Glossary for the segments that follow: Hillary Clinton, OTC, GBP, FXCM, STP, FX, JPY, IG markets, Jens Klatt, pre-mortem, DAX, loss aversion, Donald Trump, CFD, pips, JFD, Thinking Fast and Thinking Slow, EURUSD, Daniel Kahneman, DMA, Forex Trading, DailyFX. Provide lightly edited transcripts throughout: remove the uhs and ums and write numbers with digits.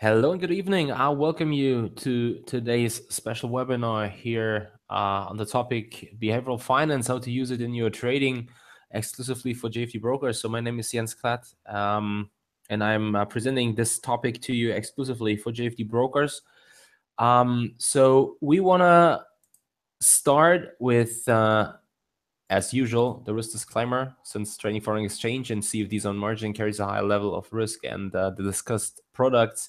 Hello and good evening. I welcome you to today's special webinar here on the topic behavioral finance, how to use it in your trading, exclusively for JFD brokers. So my name is Jens Klatt, and I'm presenting this topic to you exclusively for JFD brokers. So we want to start with, as usual, the risk disclaimer, since trading foreign exchange and CFDs on margin carries a high level of risk, and the discussed products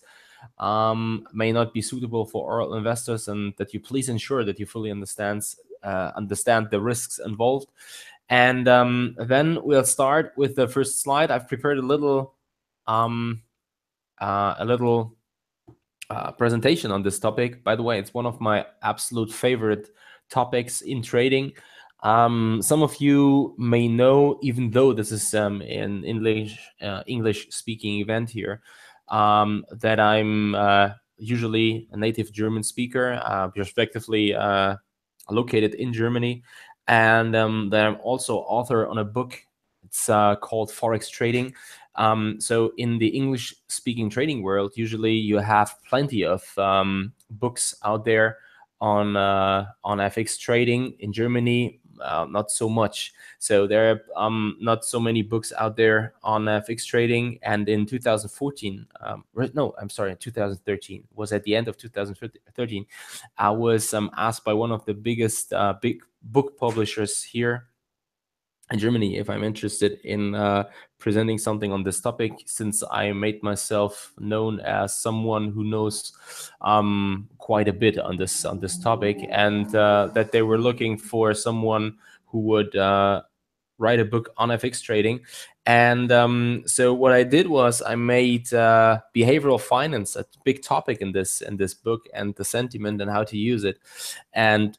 may not be suitable for all investors, and that you please ensure that you fully understand the risks involved. And then we'll start with the first slide. I've prepared a little presentation on this topic. By the way, it's one of my absolute favorite topics in trading. Some of you may know, even though this is an English-speaking event here, that I'm usually a native German speaker, respectively located in Germany, and that I'm also author on a book. It's called Forex Trading. So in the English-speaking trading world, usually you have plenty of books out there on FX trading. in Germany, not so much. So there are not so many books out there on FX trading. And in 2013, was at the end of 2013, I was asked by one of the biggest big book publishers here in Germany if I'm interested in presenting something on this topic, since I made myself known as someone who knows quite a bit on this topic, and that they were looking for someone who would write a book on FX trading. And so what I did was I made behavioral finance a big topic in this book, and the sentiment and how to use it. And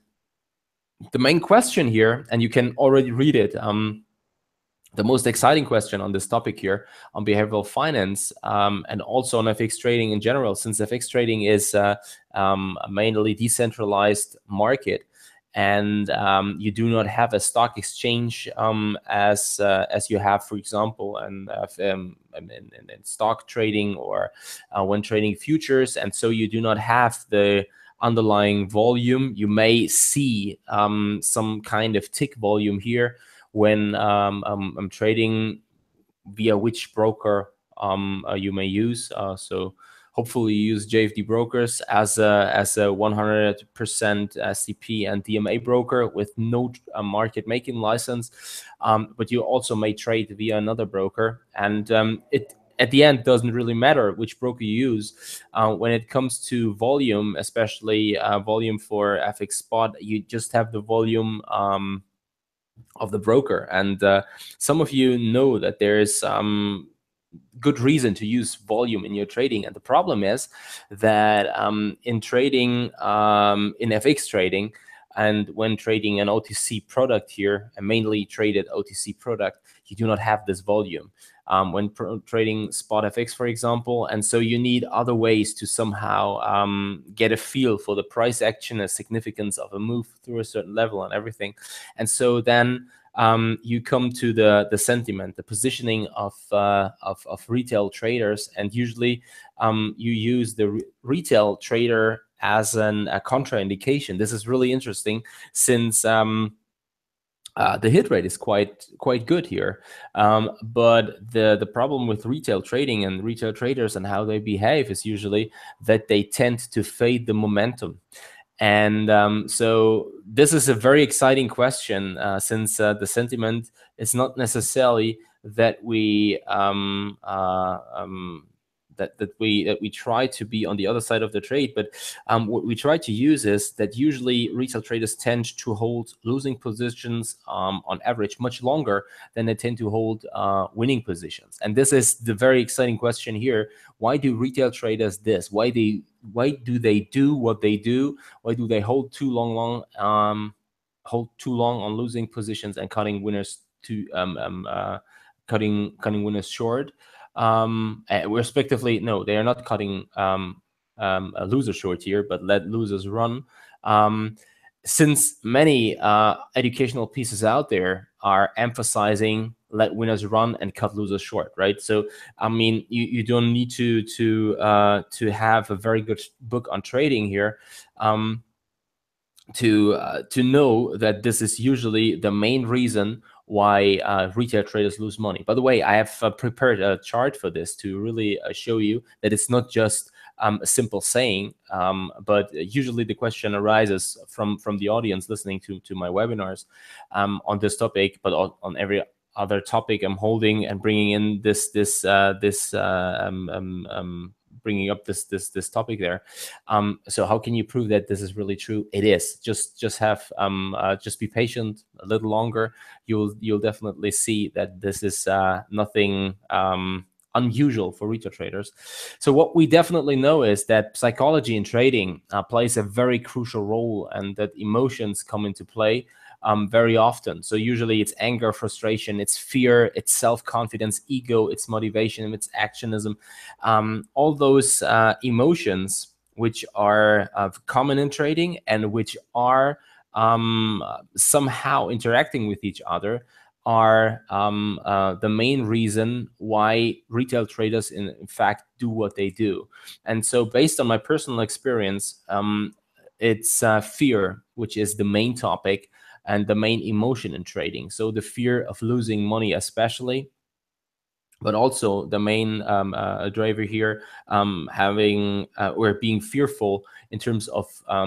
the main question here, and you can already read it, the most exciting question on this topic here on behavioral finance, and also on FX trading in general, since FX trading is a mainly decentralized market, and you do not have a stock exchange as you have, for example, in stock trading, or when trading futures. And so you do not have the underlying volume. You may see some kind of tick volume here when I'm trading via which broker you may use. So hopefully you use JFD brokers as a 100% STP and DMA broker with no market making license, but you also may trade via another broker. And it at the end doesn't really matter which broker you use when it comes to volume, especially volume for FX spot. You just have the volume of the broker, and some of you know that there is good reason to use volume in your trading. And the problem is that in trading, in FX trading, and when trading an OTC product here, a mainly traded OTC product, you do not have this volume when trading spot FX, for example. And so you need other ways to somehow get a feel for the price action, a significance of a move through a certain level and everything. And so then you come to the sentiment, the positioning of retail traders. And usually you use the retail trader as a contraindication. This is really interesting, since the hit rate is quite good here, but the problem with retail trading and retail traders and how they behave is usually that they tend to fade the momentum. And so this is a very exciting question, since the sentiment is not necessarily that we try to be on the other side of the trade, but what we try to use is that usually retail traders tend to hold losing positions on average much longer than they tend to hold winning positions. And this is the very exciting question here. Why do retail traders this? Why do they do what they do? Why do they hold too long on losing positions and cutting winners cutting winners short? Respectively, no, they are not cutting a loser short here, but let losers run. Since many educational pieces out there are emphasizing let winners run and cut losers short, right? So I mean, you don't need to have a very good book on trading here to know that this is usually the main reason why retail traders lose money. By the way, I have prepared a chart for this to really show you that it's not just a simple saying, but usually the question arises from the audience listening to my webinars on this topic, but on every other topic I'm holding and bringing in bringing up this topic there. So how can you prove that this is really true? It is. Just have just be patient a little longer. You'll definitely see that this is nothing unusual for retail traders. So what we definitely know is that psychology in trading plays a very crucial role, and that emotions come into play very often. So usually it's anger, frustration, it's fear, it's self-confidence, ego, it's motivation, it's actionism. All those emotions which are common in trading and which are somehow interacting with each other are the main reason why retail traders in fact do what they do. And so based on my personal experience, it's fear, which is the main topic and the main emotion in trading. So the fear of losing money especially, but also the main driver here, having or being fearful in terms of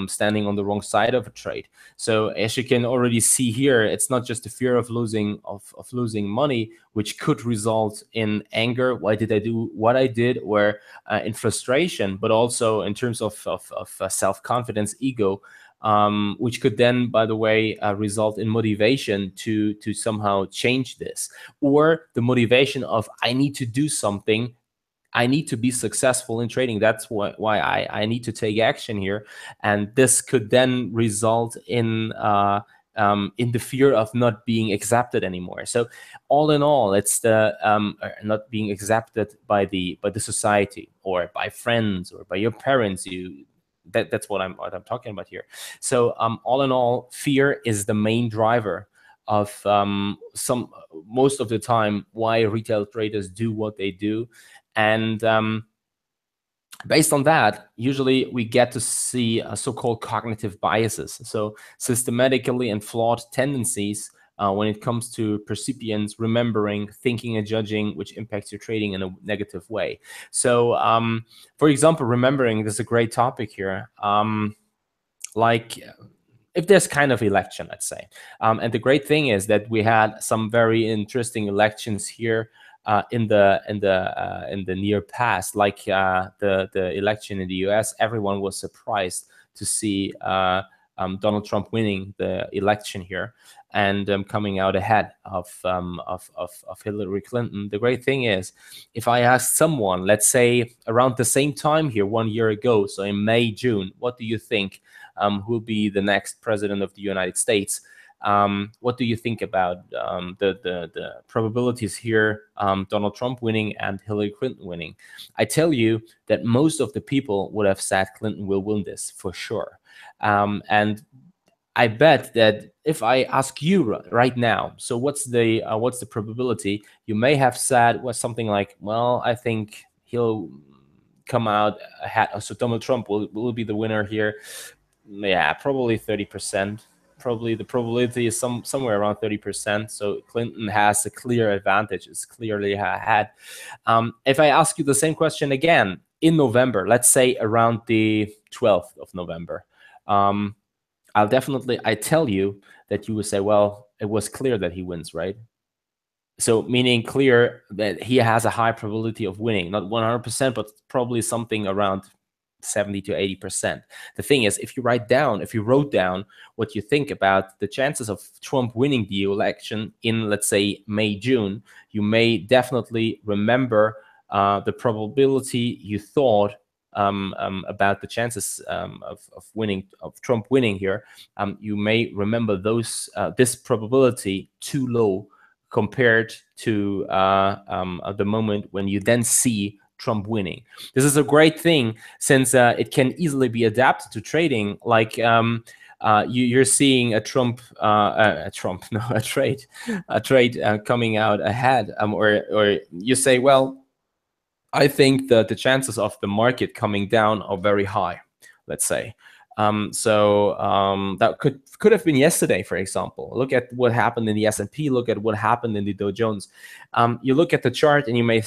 standing on the wrong side of a trade. So as you can already see here, it's not just the fear of losing money, which could result in anger. Why did I do what I did? Or in frustration, but also in terms of self-confidence, ego, which could then, by the way, result in motivation to somehow change this, or the motivation of I need to do something, I need to be successful in trading. That's why I need to take action here, and this could then result in the fear of not being accepted anymore. So all in all, it's the not being accepted by the society or by friends or by your parents. That's what I'm talking about here. So all in all, fear is the main driver of most of the time why retail traders do what they do. And based on that, usually we get to see so-called cognitive biases. So systematically and flawed tendencies when it comes to percipience, remembering, thinking, and judging, which impacts your trading in a negative way. So, for example, remembering, this is a great topic here. Like if there's kind of election, let's say. And the great thing is that we had some very interesting elections here in the near past, like the election in the US. Everyone was surprised to see Donald Trump winning the election here and coming out ahead of Hillary Clinton. The great thing is, if I asked someone, let's say around the same time here, 1 year ago, so in May, June, what do you think will be the next president of the United States? What do you think about the probabilities here, Donald Trump winning and Hillary Clinton winning? I tell you that most of the people would have said Clinton will win this for sure. And I bet that if I ask you right now, so what's the probability? You may have said was something like, well, I think he'll come out ahead. So Donald Trump will be the winner here. Yeah, probably 30%. Probably the probability is somewhere around 30%. So Clinton has a clear advantage. It's clearly ahead. If I ask you the same question again in November, let's say around the 12th of November. I tell you that you would say, well, it was clear that he wins, right? So meaning clear that he has a high probability of winning, not 100%, but probably something around 70 to 80%. The thing is, if you wrote down what you think about the chances of Trump winning the election in, let's say, May, June, you may definitely remember the probability you thought about the chances of Trump winning here. You may remember those this probability too low compared to the moment when you then see Trump winning. This is a great thing, since it can easily be adapted to trading. Like you're seeing a trade coming out ahead, or you say, well, I think that the chances of the market coming down are very high, let's say. That could have been yesterday, for example. Look at what happened in the S&P. Look at what happened in the Dow Jones. You look at the chart and you may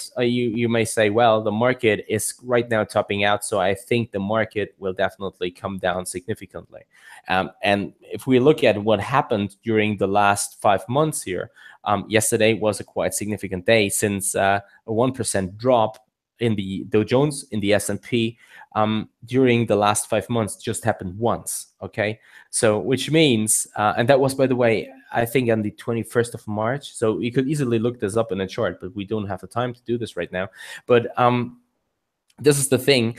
say, well, the market is right now topping out, so I think the market will definitely come down significantly. And if we look at what happened during the last 5 months here, yesterday was a quite significant day, since a 1% drop in the Dow Jones, in the S&P, during the last 5 months just happened once, okay? So, which means, and that was, by the way, I think on the 21st of March, so you could easily look this up in a chart, but we don't have the time to do this right now. But this is the thing,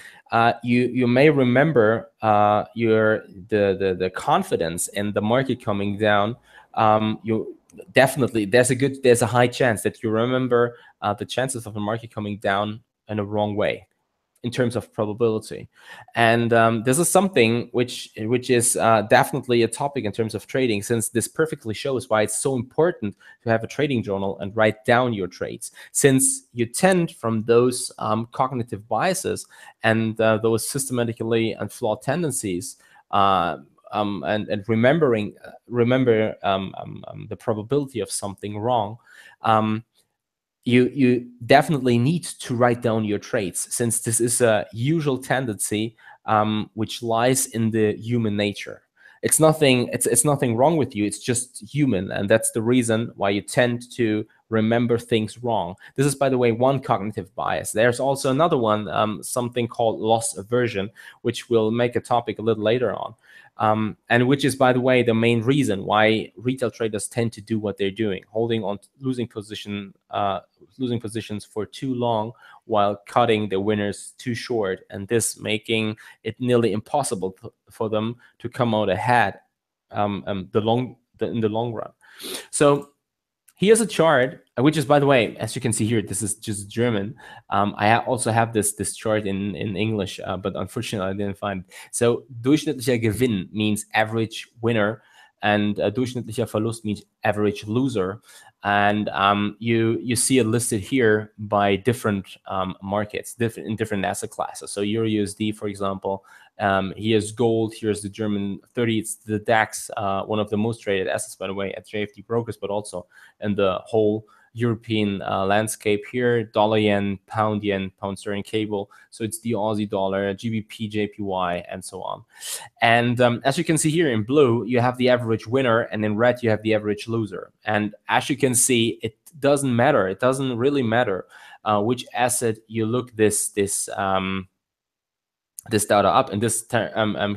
you may remember the confidence in the market coming down. Definitely, there's a high chance that you remember the chances of the market coming down in the wrong way, in terms of probability, and this is something which is definitely a topic in terms of trading, since this perfectly shows why it's so important to have a trading journal and write down your trades, since you tend from those cognitive biases and those systematically and flawed tendencies. And remember the probability of something wrong, you definitely need to write down your trades, since this is a usual tendency which lies in the human nature. It's nothing wrong with you. It's just human, and that's the reason why you tend to remember things wrong. This is, by the way, one cognitive bias. There's also another one, something called loss aversion, which we'll make a topic a little later on, and which is, by the way, the main reason why retail traders tend to do what they're doing, holding on to losing positions for too long while cutting the winners too short, and this making it nearly impossible for them to come out ahead in the long run. So here's a chart, which is, by the way, as you can see here, this is just German. I also have this chart in English, but unfortunately I didn't find it. So durchschnittlicher Gewinn means average winner, and durchschnittlicher Verlust means average loser. And you see it listed here by different markets, in different asset classes. So Euro USD, for example. Here's gold, here's the German 30, it's the DAX, one of the most traded assets, by the way, at JFD Brokers, but also in the whole European landscape here. Dollar yen, pound sterling cable. So it's the Aussie dollar, GBP, JPY, and so on. And as you can see here in blue, you have the average winner, and in red, you have the average loser. And as you can see, it doesn't matter. It doesn't really matter which asset you look this data up. And this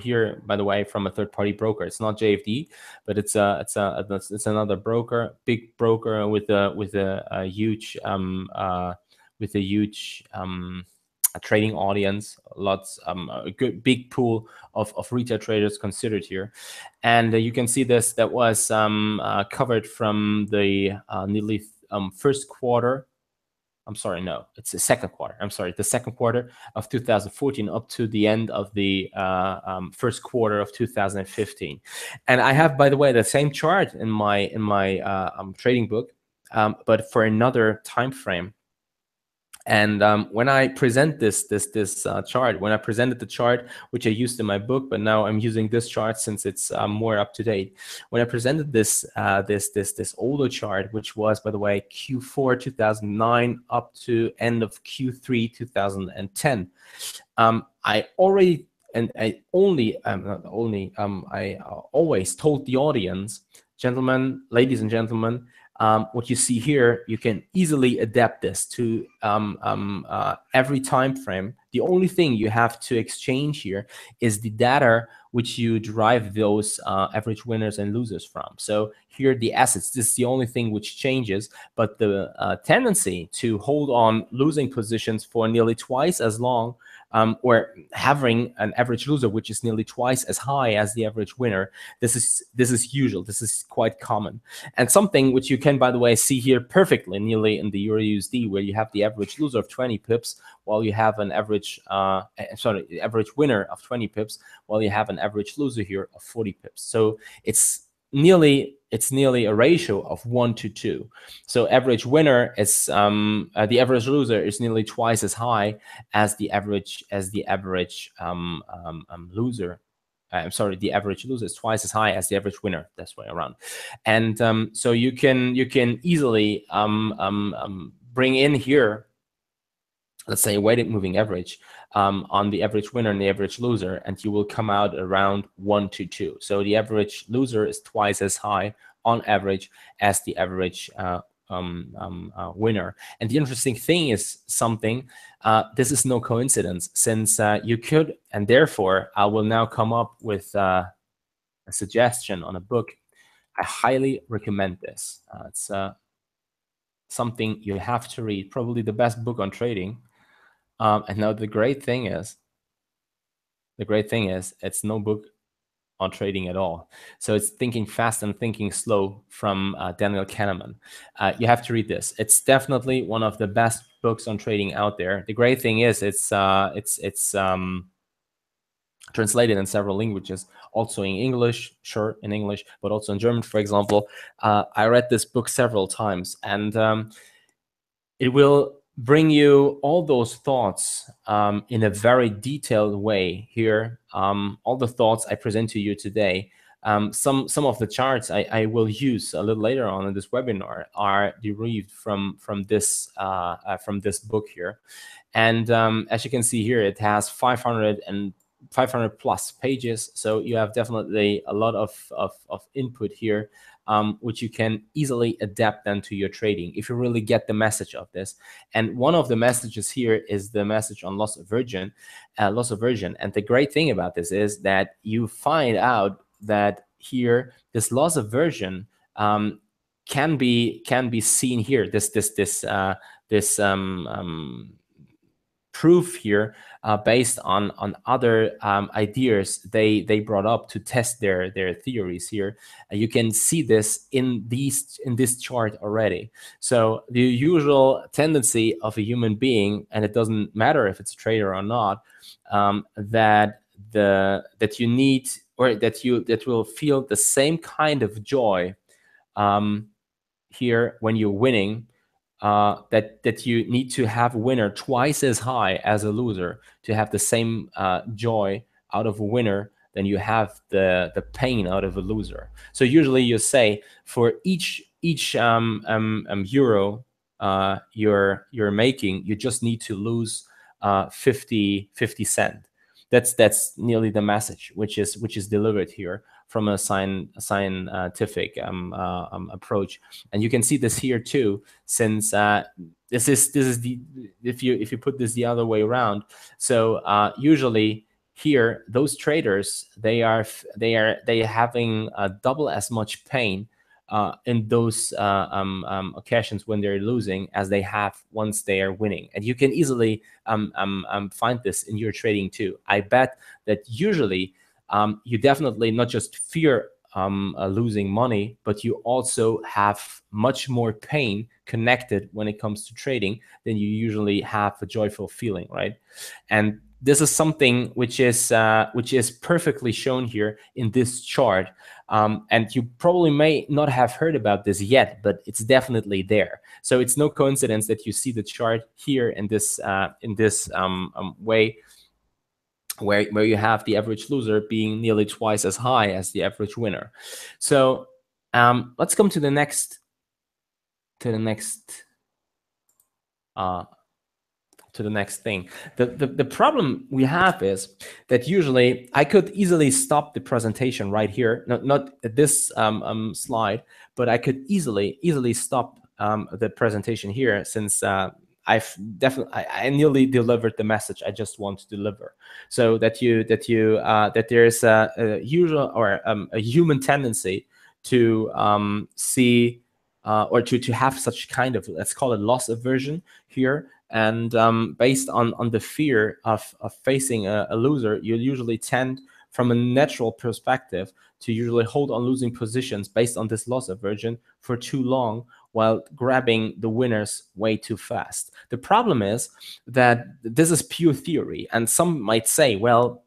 here, by the way, from a third-party broker. It's not JFD, but it's another broker, big broker with a huge trading audience, a good big pool of retail traders considered here. And you can see this, that was covered from the nearly first quarter. I'm sorry, no, it's the second quarter. I'm sorry, the second quarter of 2014 up to the end of the first quarter of 2015. And I have, by the way, the same chart in my trading book, but for another time frame. And when I present this chart, when I presented the chart which I used in my book, but now I'm using this chart since it's more up to date. When I presented this older chart, which was, by the way, Q4 2009 up to end of Q3 2010, I always told the audience, gentlemen, ladies and gentlemen. What you see here, you can easily adapt this to every time frame. The only thing you have to exchange here is the data which you derive those average winners and losers from. So here, the assets, this is the only thing which changes, but the tendency to hold on losing positions for nearly twice as long, or having an average loser which is nearly twice as high as the average winner, this is usual, this is quite common, and something which you can, by the way, see here perfectly nearly in the Euro USD, where you have the average loser of 20 pips while you have an average average winner of 20 pips, while you have an average loser here of 40 pips. So it's nearly a ratio of 1 to 2. So average winner is the average loser is nearly twice as high as the average loser. I'm sorry, the average loser is twice as high as the average winner. That's way around. And so you can easily bring in here, let's say, weighted moving average on the average winner and the average loser, and you will come out around 1 to 2. So the average loser is twice as high on average as the average winner. And the interesting thing is something, this is no coincidence, since you could, and therefore I will now come up with a suggestion on a book. I highly recommend this. It's something you have to read, probably the best book on trading. And now the great thing is it's no book on trading at all. So it's Thinking Fast and Thinking Slow from Daniel Kahneman. You have to read this. It's definitely one of the best books on trading out there. The great thing is it's translated in several languages, also in English, sure, in English, but also in German, for example. I read this book several times, and it will bring you all those thoughts in a very detailed way here. All the thoughts I present to you today, some of the charts I will use a little later on in this webinar are derived from this book here. And as you can see here, it has 500 plus pages, so you have definitely a lot of input here, which you can easily adapt then to your trading if you really get the message of this. And one of the messages here is the message on loss aversion. And the great thing about this is that you find out that here this loss aversion can be seen here. This proof here based on other ideas they brought up to test their theories here. You can see this in this chart already. So the usual tendency of a human being, and it doesn't matter if it's a trader or not, that will feel the same kind of joy here when you're winning. That you need to have a winner twice as high as a loser to have the same joy out of a winner than you have the pain out of a loser. So usually you say for each euro you're making, you just need to lose 50 cents. That's nearly the message which is delivered here from a scientific approach. And you can see this here too, since this is the, if you put this the other way around. So usually here those traders they are having double as much pain in those occasions when they're losing as they have once they are winning. And you can easily find this in your trading too. I bet that usually you definitely not just fear losing money, but you also have much more pain connected when it comes to trading than you usually have a joyful feeling, right? And this is something which is perfectly shown here in this chart. And you probably may not have heard about this yet, but it's definitely there. So it's no coincidence that you see the chart here in this way, where you have the average loser being nearly twice as high as the average winner. So let's come to the next thing. The problem we have is that usually I could easily stop the presentation right here, not at this slide, but I could easily stop the presentation here, since I nearly delivered the message I just want to deliver. So that there's a human tendency to see or to have such kind of, let's call it, loss aversion here. And based on the fear of facing a loser, you usually tend from a natural perspective to usually hold on losing positions based on this loss aversion for too long while grabbing the winners way too fast. The problem is that this is pure theory, and some might say, well,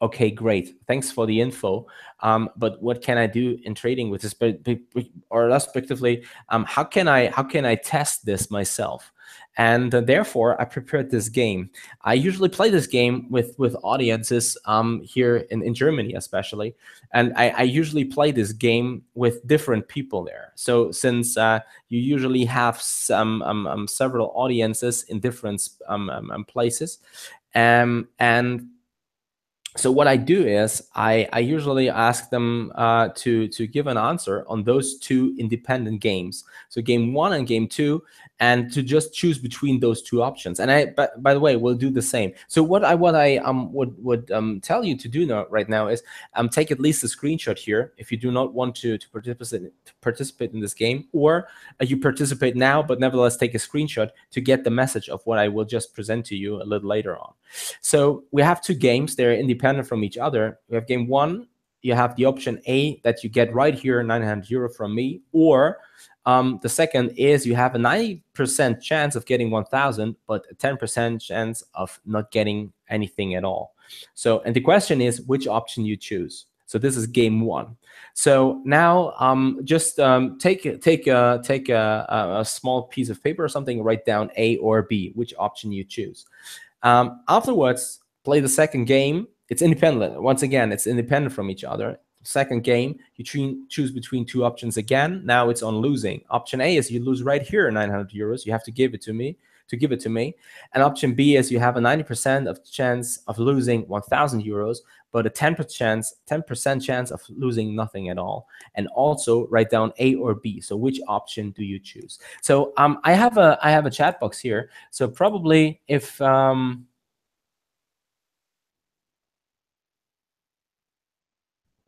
okay, great, thanks for the info, but what can I do in trading with this? Or respectively, how can I test this myself? And therefore, I prepared this game. I usually play this game with audiences here in Germany, especially, and I usually play this game with different people there. So since you usually have some several audiences in different places, and so what I do is I usually ask them to give an answer on those two independent games. So game one and game two, and to just choose between those two options. And I, by the way, will do the same. So what I would tell you to do now, right now, is take at least a screenshot here if you do not want to participate in this game, or you participate now, but nevertheless take a screenshot to get the message of what I will just present to you a little later on. So we have two games. They're independent from each other. We have game one. You have the option A that you get right here, 900 euro from me, or the second is you have a 90% chance of getting 1,000, but a 10% chance of not getting anything at all. So, and the question is which option you choose. So this is game one. So now just take a small piece of paper or something, write down A or B, which option you choose. Afterwards, play the second game. It's independent. Once again, it's independent from each other. Second game, you choose between two options again. Now it's on losing. Option A is you lose right here 900 euros. You have to give it to me. And option B is you have a 90% of chance of losing 1,000 euros, but a 10% chance of losing nothing at all. And also write down A or B. So which option do you choose? So I have a chat box here. So probably if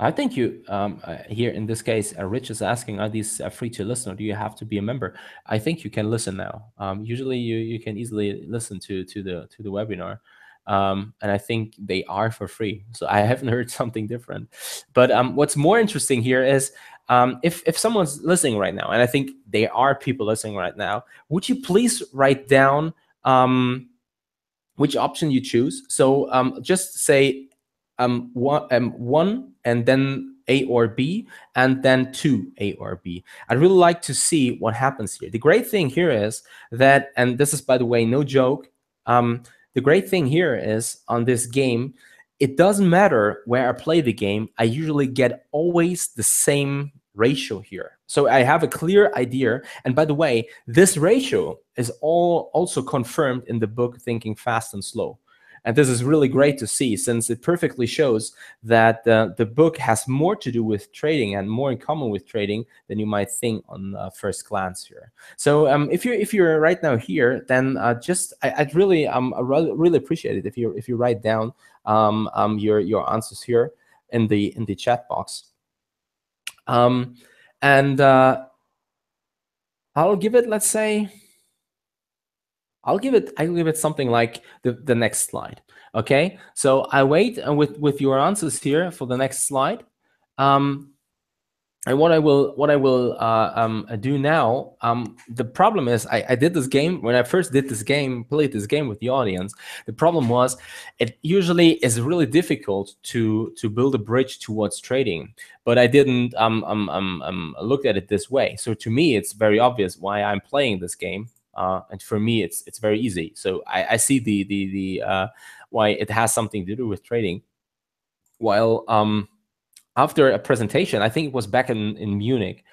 I think you, here in this case, Rich is asking, are these free to listen, or do you have to be a member? I think you can listen now. Usually you can easily listen to the webinar. And I think they are for free. So I haven't heard something different. But what's more interesting here is if someone's listening right now, and I think they are people listening right now, would you please write down which option you choose? So just say, one and then A or B, and then two A or B. I'd really like to see what happens here. The great thing here is that, and this is, by the way, no joke, the great thing here is on this game, it doesn't matter where I play the game, I usually get always the same ratio here. So I have a clear idea. And by the way, this ratio is also confirmed in the book Thinking Fast and Slow. And this is really great to see, since it perfectly shows that the book has more to do with trading and more in common with trading than you might think on first glance here. So if you're right now here, then just I'd really really appreciate it if you write down your answers here in the chat box. I'll give it, let's say, I'll give it something like the next slide. Okay, so I wait with your answers here for the next slide. And what I will do now, the problem is I did this game, when I first did this game, played this game with the audience, the problem was it usually is really difficult to build a bridge towards trading, but I didn't look at it this way. So to me, it's very obvious why I'm playing this game. And for me, it's very easy. So I see the why it has something to do with trading. While after a presentation, I think it was back in Munich,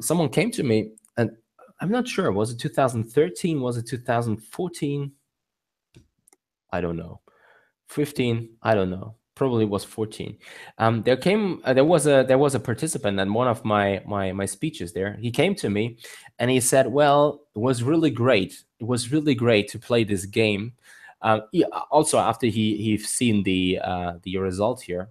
someone came to me, and I'm not sure, was it 2013? Was it 2014? I don't know. 15? I don't know. Probably was 14. There was a participant in one of my speeches there. He came to me and he said, well, it was really great. It was really great to play this game. Also after he've seen the result here.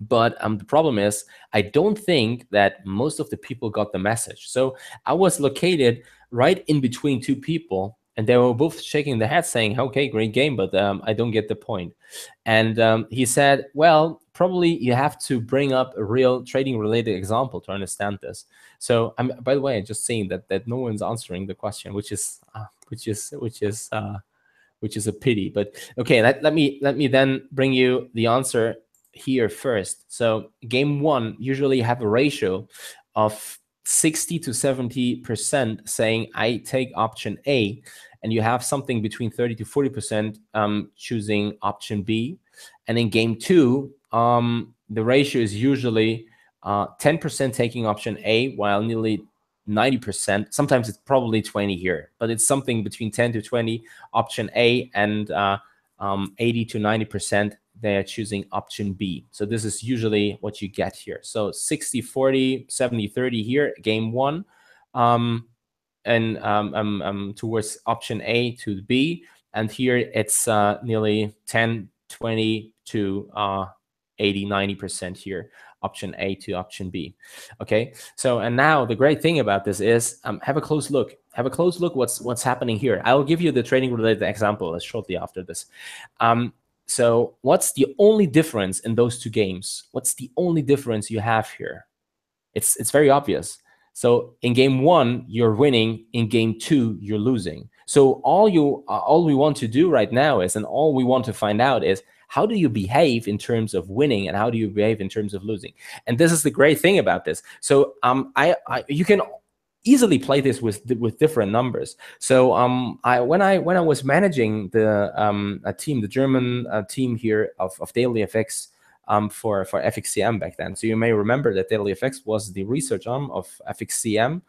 But the problem is, I don't think that most of the people got the message. So I was located right in between two people. And they were both shaking their heads saying, okay, great game, but I don't get the point. And he said, well, probably you have to bring up a real trading related example to understand this. So I'm, by the way, I'm just saying that no one's answering the question, which is a pity. But okay, let me then bring you the answer here first. So game one usually have a ratio of 60 to 70% saying I take option A, and you have something between 30 to 40% choosing option B. And in game two, the ratio is usually 10% taking option A, while nearly 90%, sometimes it's probably 20 here, but it's something between 10 to 20 option A, and 80 to 90% they are choosing option B. So this is usually what you get here. So 60, 40, 70, 30 here, game one, and towards option A to B. And here it's nearly 10, 20 to 80, 90% here, option A to option B. Okay, so and now the great thing about this is have a close look. Have a close look what's happening here. I'll give you the trading related example shortly after this. So what's the only difference in those two games? What's the only difference you have here? It's very obvious. So in game one, you're winning. In game two, you're losing. So all we want to do right now is, and all we want to find out is, how do you behave in terms of winning, and how do you behave in terms of losing? And this is the great thing about this. So you can easily play this with different numbers. So when I was managing the a team, the German team here of DailyFX for FXCM back then. So you may remember that DailyFX was the research arm of FXCM.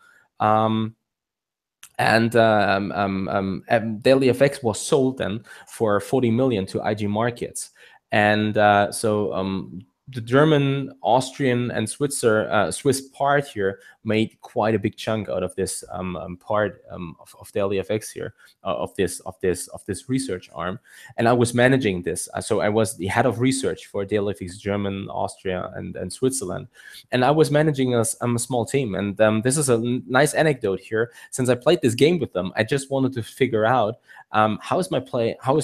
DailyFX was sold then for 40 million to IG Markets. And the German, Austrian, and Swiss part here made quite a big chunk out of this part of DailyFX here, of this research arm. And I was managing this, so I was the head of research for DailyFX German, Austria, and Switzerland. And I was managing a small team. And this is a nice anecdote here. Since I played this game with them, I just wanted to figure out how is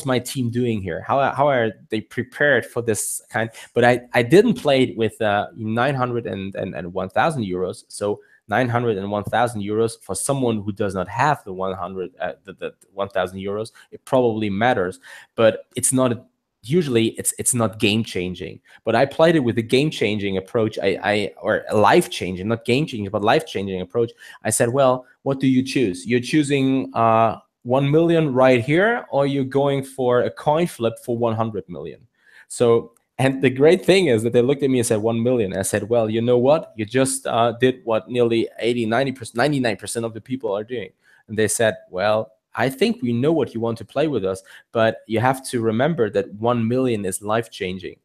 my team doing here? How are they prepared for this kind? But I didn't play it with 900 and 1,000 euros. So 900 and 1,000 euros for someone who does not have the 1,000 euros, it probably matters, but it's not usually it's not game changing. But I played it with a game changing approach, or a life changing, not game changing, but life changing approach. I said, well, what do you choose? You're choosing 1 million right here, or you're going for a coin flip for 100 million. So. And the great thing is that they looked at me and said 1 million. I said, well, you know what? You just did what nearly 80, 90%, 99% of the people are doing. And they said, well, I think we know what you want to play with us, but you have to remember that 1 million is life-changing.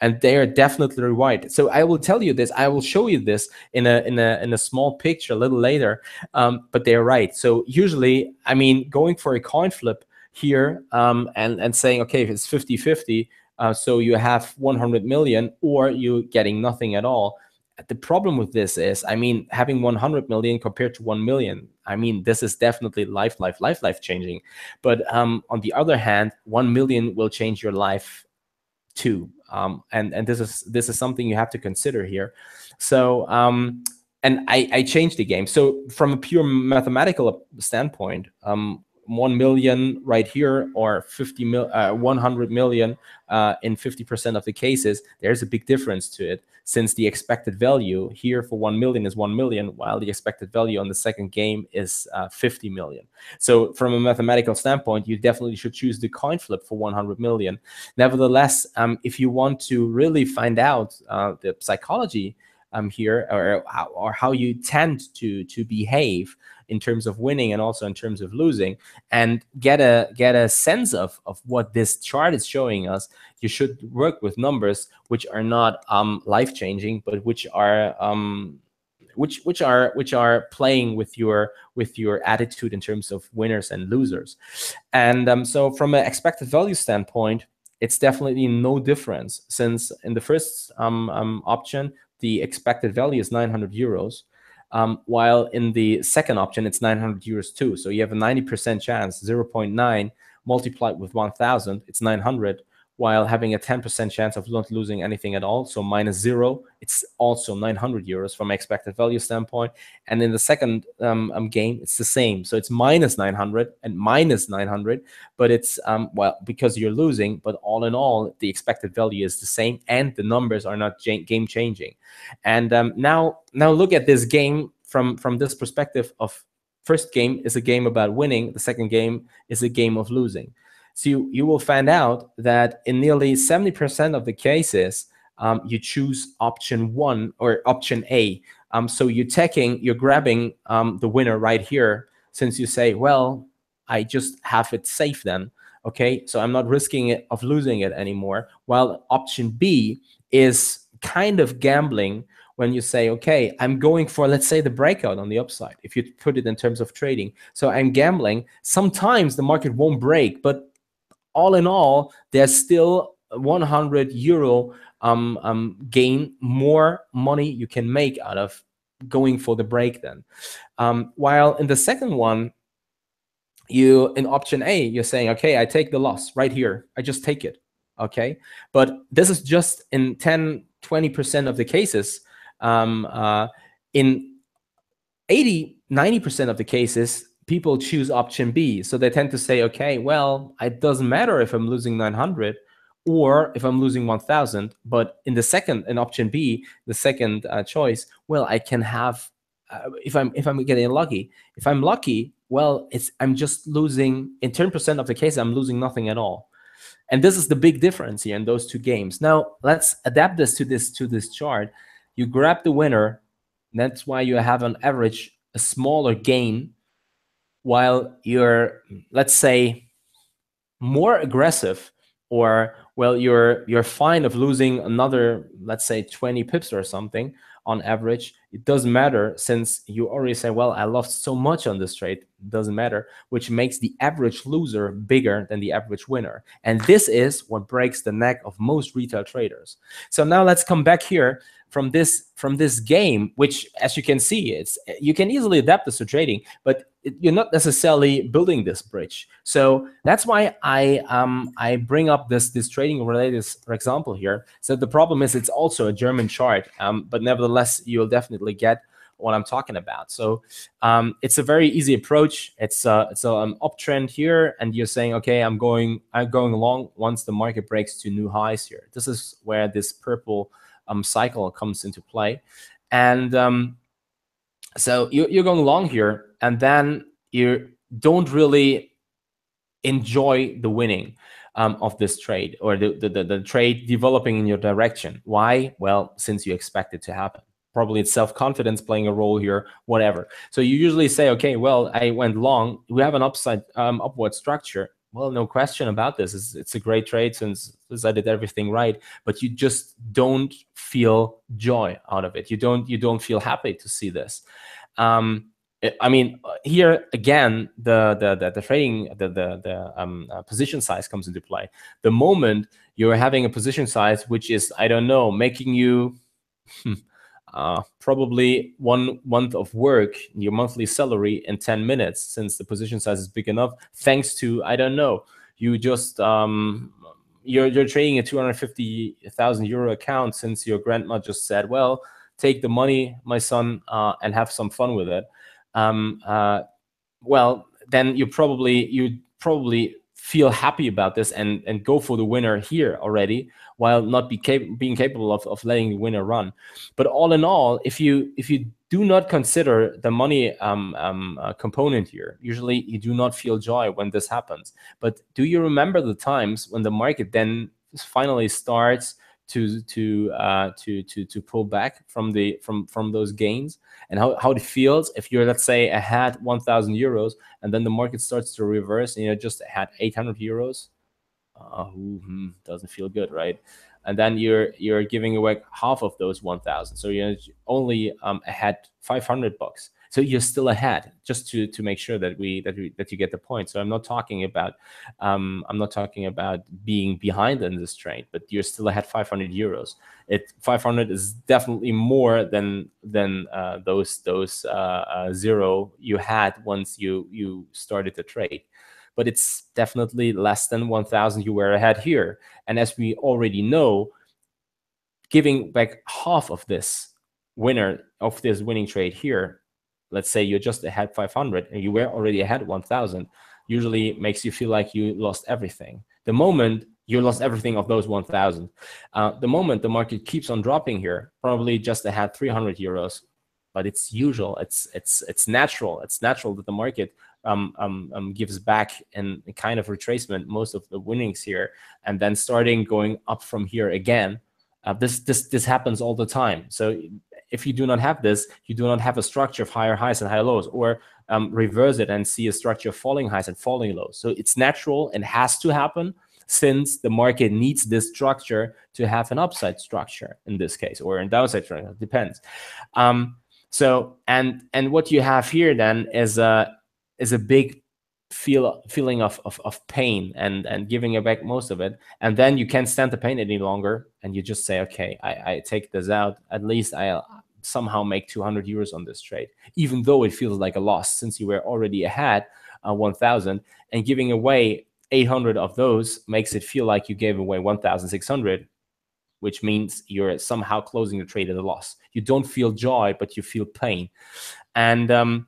And they are definitely right. So I will tell you this. I will show you this in a small picture a little later, but they are right. So usually, I mean, going for a coin flip here and saying, okay, if it's 50-50, so you have 100 million or you're getting nothing at all. The problem with this is, I mean, having 100 million compared to 1 million, I mean, this is definitely life changing. But on the other hand, 1 million will change your life too. And this is something you have to consider here. So, and I changed the game. So from a pure mathematical standpoint, 1 million right here or 100 million in 50% of the cases, there's a big difference to it, since the expected value here for 1 million is 1 million, while the expected value on the second game is 50 million. So from a mathematical standpoint, you definitely should choose the coin flip for 100 million. Nevertheless, if you want to really find out the psychology here, or how you tend to behave in terms of winning and also in terms of losing, and get a sense of what this chart is showing us, you should work with numbers which are not life-changing, but which are playing with your attitude in terms of winners and losers. And so from an expected value standpoint, it's definitely no difference, since in the first option the expected value is 900 euros. While in the second option, it's 900 euros too. So you have a 90% chance, 0.9 multiplied with 1,000, it's 900, while having a 10% chance of not losing anything at all. So minus zero, it's also 900 euros from expected value standpoint. And in the second game, it's the same. So it's minus 900 and minus 900, but it's, well, because you're losing, but all in all, the expected value is the same and the numbers are not game changing. And now look at this game from this perspective of first game is a game about winning. The second game is a game of losing. So you will find out that in nearly 70% of the cases, you choose option one or option A. So you're grabbing the winner right here, since you say, well, I just have it safe then. Okay, so I'm not risking it of losing it anymore. While option B is kind of gambling when you say, okay, I'm going for, let's say, the breakout on the upside, if you put it in terms of trading. So I'm gambling. Sometimes the market won't break, but all in all, there's still 100 euro gain, more money you can make out of going for the break then. While in the second one, in option A, you're saying, okay, I take the loss right here. I just take it, okay? But this is just in 10, 20% of the cases. In 80, 90% of the cases, people choose option B. So they tend to say, okay, well, it doesn't matter if I'm losing 900 or if I'm losing 1,000, but in option B, the second choice, well, I can have, if I'm getting lucky, if I'm lucky, well, I'm just losing, in 10% of the cases, I'm losing nothing at all. And this is the big difference here in those two games. Now let's adapt this to this chart. You grab the winner. That's why you have on average a smaller gain, while you're, let's say, more aggressive, or well, you're fine of losing another, let's say, 20 pips or something on average. It doesn't matter, since you already say, well, I lost so much on this trade. It doesn't matter, which makes the average loser bigger than the average winner. And this is what breaks the neck of most retail traders. So now let's come back here from this game, which, as you can see, you can easily adapt this to trading, but you're not necessarily building this bridge. So that's why I bring up this trading related example here. So the problem is it's also a German chart, but nevertheless you'll definitely get what I'm talking about. So it's a very easy approach. It's an uptrend here, and you're saying, okay, I'm going long once the market breaks to new highs here. This is where this purple cycle comes into play, and so you're going long here. And then you don't really enjoy the winning of this trade, or the trade developing in your direction. Why? Well, since you expect it to happen. Probably it's self-confidence playing a role here, whatever. So you usually say, okay, well, I went long. We have an upward structure. Well, no question about this. It's a great trade since I did everything right, but you just don't feel joy out of it. You don't feel happy to see this. I mean, here again, the trading, the position size comes into play. The moment you're having a position size, which is, I don't know, making you probably 1 month of work, your monthly salary in 10 minutes, since the position size is big enough, thanks to, I don't know, you just, you're trading a 250,000 euro account since your grandma just said, well, take the money, my son, and have some fun with it. Well, then you probably feel happy about this and go for the winner here already, while not being capable of letting the winner run. But all in all, if you do not consider the money component here, usually you do not feel joy when this happens. But do you remember the times when the market then finally starts to pull back from those gains, and how it feels if you're, let's say, ahead 1,000 euros and then the market starts to reverse and you're just ahead 800 euros? Doesn't feel good, right? And then you're giving away half of those 1,000, so you're only ahead 500 bucks. So you're still ahead, just to make sure that you get the point. So I'm not talking about being behind in this trade, but you're still ahead 500 euros. 500 is definitely more than those zero you had once you started the trade. But it's definitely less than 1,000 you were ahead here. And as we already know, giving back half of this winning trade here, let's say you're just ahead 500 and you were already ahead 1,000, usually makes you feel like you lost everything. The moment you lost everything of those 1,000, the moment the market keeps on dropping here, probably just ahead 300 euros. But it's usual, it's natural. It's natural that the market gives back in a kind of retracement most of the winnings here, and then starting going up from here again. This happens all the time. So if you do not have this, you do not have a structure of higher highs and higher lows, or reverse it and see a structure of falling highs and falling lows. So it's natural and has to happen, since the market needs this structure to have an upside structure in this case, or in downside structure, it depends. So what you have here then is a big feeling of pain and giving it back most of it, and then you can't stand the pain any longer, and you just say, okay, I take this out. At least I'll somehow make 200 euros on this trade, even though it feels like a loss, since you were already ahead 1,000, and giving away 800 of those makes it feel like you gave away 1,600. Which means you're somehow closing the trade at a loss. You don't feel joy, but you feel pain. And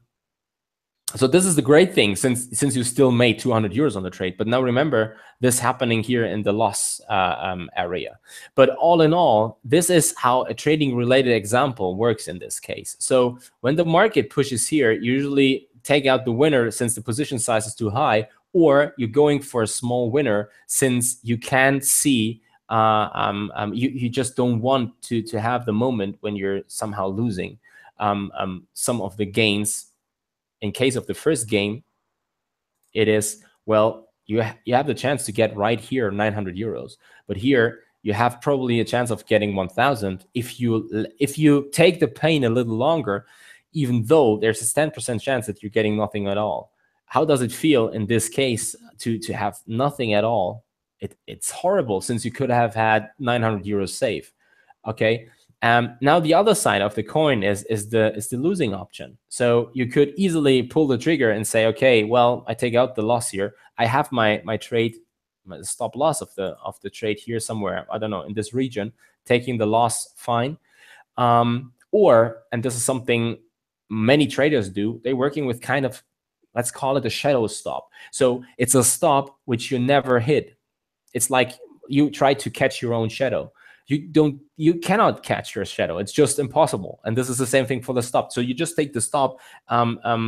so this is the great thing, since you still made 200 euros on the trade. But now remember, this happening here in the loss area. But all in all, this is how a trading-related example works in this case. So when the market pushes here, you usually take out the winner since the position size is too high, or you're going for a small winner since you can't see you just don't want to have the moment when you're somehow losing some of the gains. In case of the first game, it is, well, you have the chance to get right here 900 euros, but here you have probably a chance of getting 1,000 if you take the pain a little longer, even though there's a 10% chance that you're getting nothing at all. How does it feel in this case to have nothing at all? It's horrible, since you could have had 900 euros safe. Okay. Now the other side of the coin is the losing option. So you could easily pull the trigger and say, okay, well, I take out the loss here. I have my trade, my stop loss of the trade here somewhere. I don't know, in this region, taking the loss, fine. And this is something many traders do. They're working with kind of, let's call it a shadow stop. So it's a stop which you never hit. It's like you try to catch your own shadow. You cannot catch your shadow. It's just impossible. And this is the same thing for the stop. So you just take the stop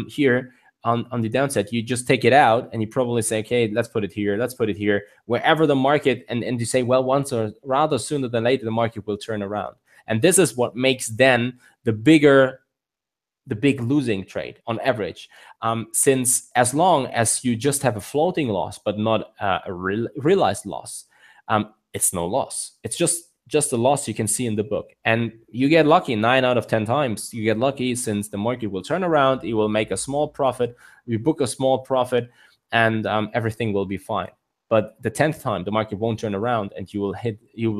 here on the downside. You just take it out, and you probably say, okay, let's put it here. Let's put it here. Wherever the market, and you say, well, once or rather sooner than later, the market will turn around. And this is what makes then the big losing trade on average, since as long as you just have a floating loss but not a realized loss, it's no loss. It's just a loss you can see in the book. And you get lucky 9 out of 10 times. You get lucky, since the market will turn around, it will make a small profit, you book a small profit, and everything will be fine. But the 10th time, the market won't turn around, and you will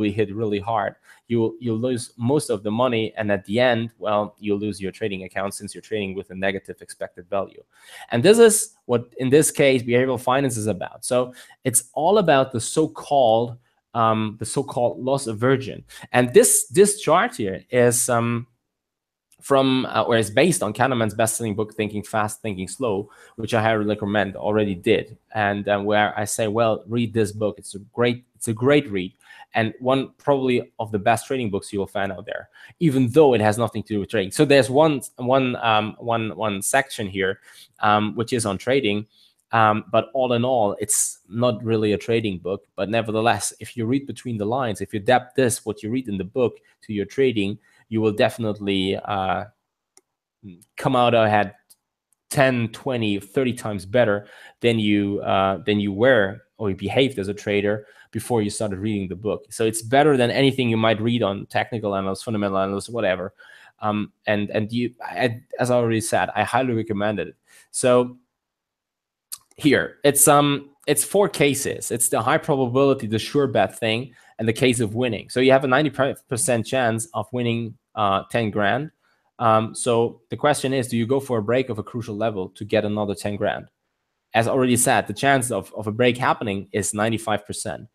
be hit really hard. You'll lose most of the money, and at the end, well, you'll lose your trading account, since you're trading with a negative expected value. And this is what, in this case, behavioral finance is about. So it's all about the so-called loss aversion. And this chart here is is based on Kahneman's best-selling book, Thinking Fast, Thinking Slow, which I highly recommend, already did. And where I say, well, read this book. It's a great read, and one probably of the best trading books you will find out there, even though it has nothing to do with trading. So there's one section here, which is on trading. But all in all, it's not really a trading book. But nevertheless, if you read between the lines, if you adapt this, what you read in the book, to your trading, you will definitely come out ahead 10, 20, 30 times better than you were or you behaved as a trader before you started reading the book. So it's better than anything you might read on technical analysis, fundamental analysis, whatever. As I already said, I highly recommend it. So here it's four cases. It's the high probability, the sure bet thing, and the case of winning. So you have a 90% chance of winning 10 grand. So the question is, do you go for a break of a crucial level to get another 10 grand? As already said, the chance of a break happening is 95%.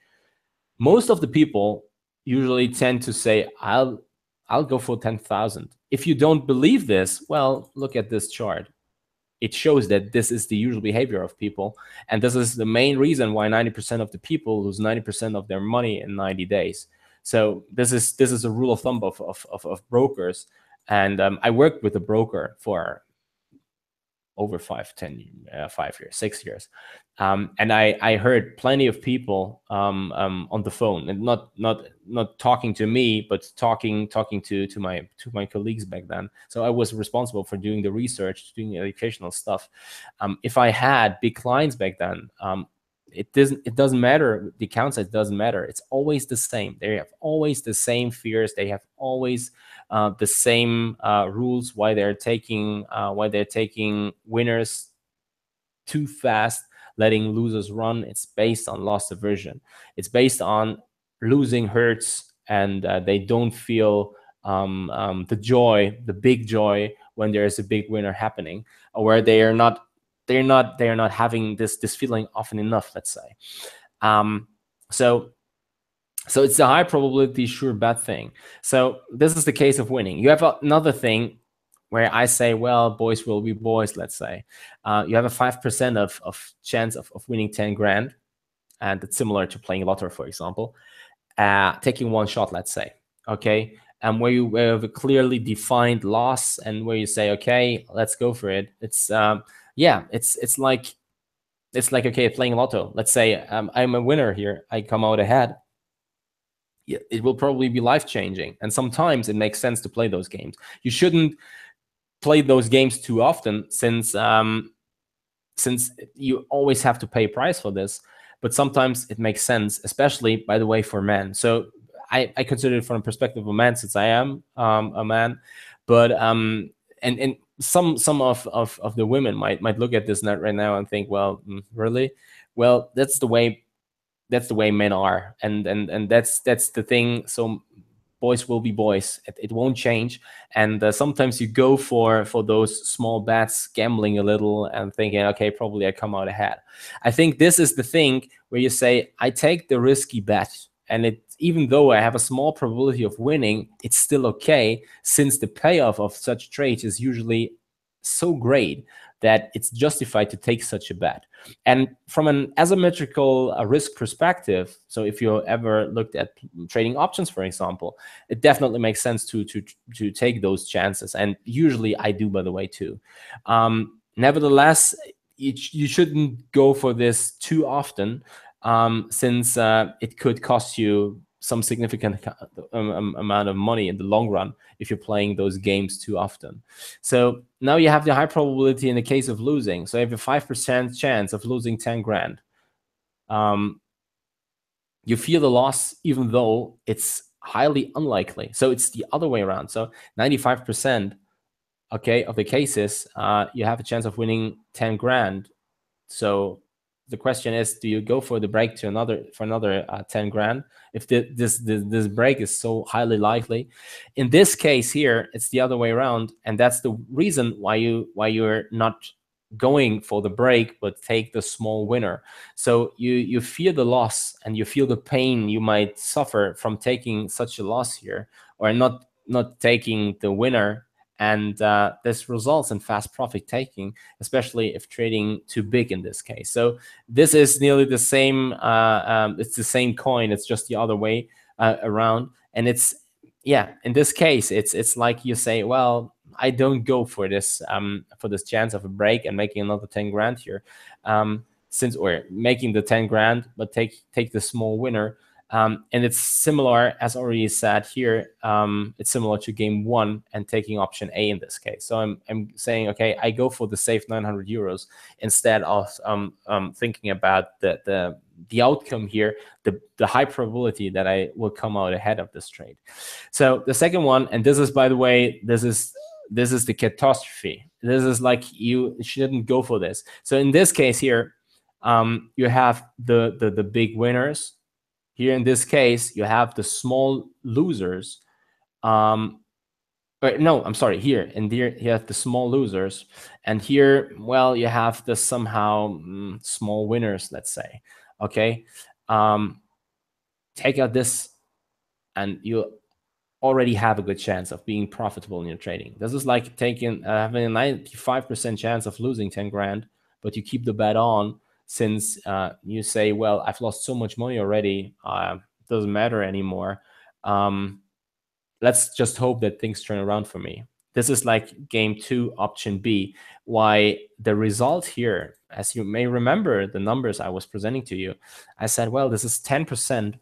Most of the people usually tend to say, I'll go for 10,000. If you don't believe this, well, look at this chart. It shows that this is the usual behavior of people. And this is the main reason why 90% of the people lose 90% of their money in 90 days. So this is a rule of thumb of brokers. And I worked with a broker for over 6 years. And I heard plenty of people on the phone, and not talking to me, but talking to my colleagues back then. So I was responsible for doing the research, doing the educational stuff. If I had big clients back then, it doesn't matter. The account size doesn't matter. It's always the same. They have always the same fears. They have always the same rules why they're taking winners too fast, letting losers run. It's based on loss aversion. It's based on losing hurts, and they don't feel the big joy when there is a big winner happening, or where they are not having this feeling often enough, let's say. So it's a high probability sure bet thing. So this is the case of winning. You have another thing where I say, well, boys will be boys, let's say. You have a 5% of chance of winning 10 grand. And it's similar to playing lotto, for example. Taking one shot, let's say, okay? And where you have a clearly defined loss, and where you say, okay, let's go for it. It's, yeah, it's like, okay, playing lotto. Let's say I'm a winner here. I come out ahead. It will probably be life-changing. And sometimes it makes sense to play those games. You shouldn't play those games too often, since you always have to pay a price for this. But sometimes it makes sense, especially, by the way, for men. So I consider it from the perspective of a man, since I am a man. But and some of the women might look at this right now and think, well, really? Well, that's the way men are, and that's the thing. So boys will be boys. It won't change. And sometimes you go for those small bets, gambling a little and thinking, okay, probably I come out ahead. I think this is the thing where you say, I take the risky bet, and even though I have a small probability of winning, it's still okay, since the payoff of such trades is usually so great that it's justified to take such a bet. And from an asymmetrical risk perspective, so if you ever looked at trading options, for example, it definitely makes sense to take those chances. And usually I do, by the way, too. Nevertheless, you shouldn't go for this too often, since it could cost you some significant amount of money in the long run if you're playing those games too often. So now you have the high probability in the case of losing. So you have a 5% chance of losing 10 grand. You feel the loss, even though it's highly unlikely. So it's the other way around. So 95%, okay, of the cases, you have a chance of winning 10 grand. So the question is, do you go for the break to another 10 grand if this break is so highly likely? In this case here, it's the other way around, and that's the reason why you're not going for the break, but take the small winner. So you fear the loss, and you feel the pain you might suffer from taking such a loss here, or not taking the winner. And this results in fast profit taking, especially if trading too big in this case. So this is nearly the same. It's the same coin. It's just the other way around. And it's, yeah, in this case, it's like you say, well, I don't go for this chance of a break and making another 10 grand here, since we're making the 10 grand, but take the small winner. And it's similar, as already said here, it's similar to game one and taking option A in this case. So I'm saying, okay, I go for the safe 900 euros instead of thinking about the outcome here, the high probability that I will come out ahead of this trade. So the second one, and this is, by the way, this is the catastrophe. This is like, you shouldn't go for this. So in this case here, you have the big winners. Here in this case, you have the small losers. Here and there you have the small losers, and here, well, you have the somehow small winners. Let's say, okay, take out this, and you already have a good chance of being profitable in your trading. This is like taking having a 95% chance of losing 10 grand, but you keep the bet on. Since you say, well, I've lost so much money already, doesn't matter anymore. Let's just hope that things turn around for me. This is like game two, option B. Why the result here, as you may remember the numbers I was presenting to you, I said, well, this is 10%,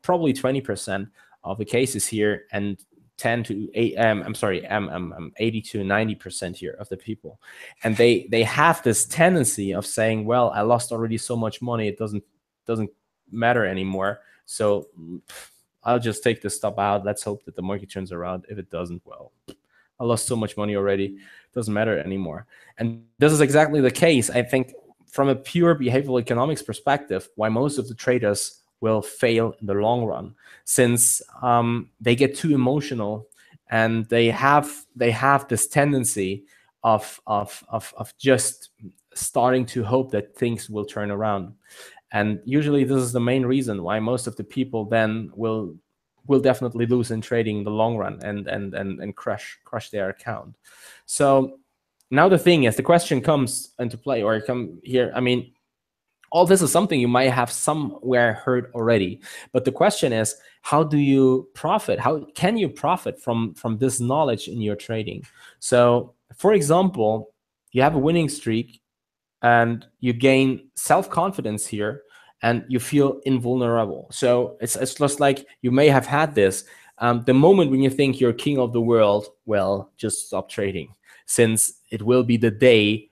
probably 20% of the cases here, and 80 to 90% here of the people, and they have this tendency of saying, well, I lost already so much money, it doesn't matter anymore, so I'll just take this stuff out. Let's hope that the market turns around. If it doesn't, well, I lost so much money already, doesn't matter anymore. And this is exactly the case, I think, from a pure behavioral economics perspective, why most of the traders will fail in the long run, since they get too emotional, and they have this tendency of just starting to hope that things will turn around. And usually this is the main reason why most of the people then will definitely lose in trading in the long run, and crush their account. So now the thing is, the question comes into play, or come here, I mean, all this is something you might have somewhere heard already, but the question is, how do you profit? How can you profit from this knowledge in your trading? So, for example, you have a winning streak and you gain self-confidence here and you feel invulnerable. So it's just like you may have had this. The moment when you think you're king of the world, well, just stop trading, since it will be the day,